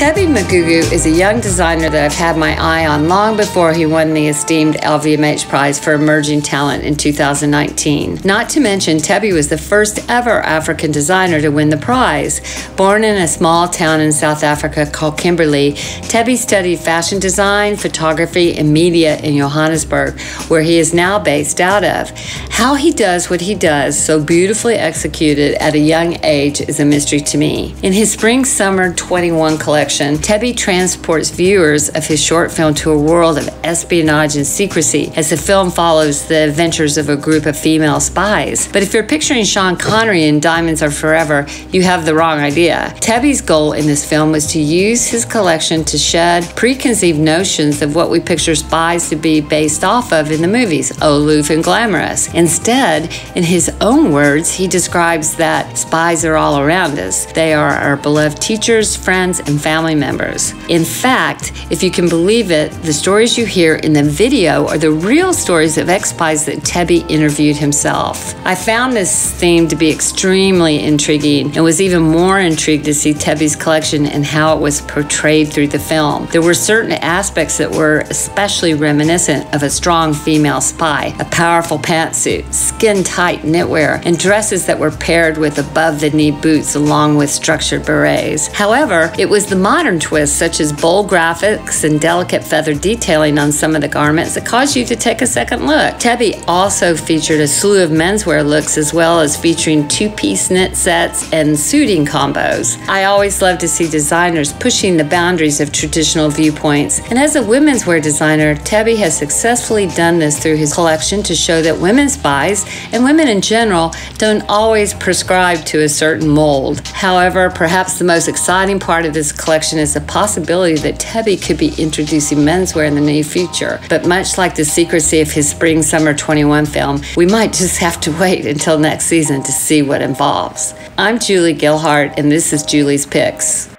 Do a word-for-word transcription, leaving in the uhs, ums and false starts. Thebe Magugu is a young designer that I've had my eye on long before he won the esteemed L V M H Prize for Emerging Talent in two thousand nineteen. Not to mention, Thebe was the first ever African designer to win the prize. Born in a small town in South Africa called Kimberley, Thebe studied fashion design, photography, and media in Johannesburg, where he is now based out of. How he does what he does so beautifully executed at a young age is a mystery to me. In his spring-summer twenty-one collection, Thebe transports viewers of his short film to a world of espionage and secrecy as the film follows the adventures of a group of female spies. But if you're picturing Sean Connery in Diamonds Are Forever, you have the wrong idea. Thebe's goal in this film was to use his collection to shed preconceived notions of what we picture spies to be based off of in the movies, aloof and glamorous. Instead, in his own words, he describes that spies are all around us. They are our beloved teachers, friends, and family members. In fact, if you can believe it, the stories you hear in the video are the real stories of ex-spies that Thebe interviewed himself. I found this theme to be extremely intriguing and was even more intrigued to see Thebe's collection and how it was portrayed through the film. There were certain aspects that were especially reminiscent of a strong female spy, a powerful pantsuit, skin-tight knitwear, and dresses that were paired with above-the-knee boots along with structured berets. However, it was the modern twist, such as bold graphics and delicate feather detailing on some of the garments, that caused you to take a second look. Thebe also featured a slew of menswear looks, as well as featuring two-piece knit sets and suiting combos. I always love to see designers pushing the boundaries of traditional viewpoints, and as a women's wear designer, Thebe has successfully done this through his collection to show that women spies, and women in general, don't always prescribe to a certain mold. However, perhaps the most exciting part of this collection is the possibility that Thebe could be introducing menswear in the near future. But much like the secrecy of his spring-summer twenty-one film, we might just have to wait until next season to see what involves. I'm Julie Gilhart, and this is Julie's Picks.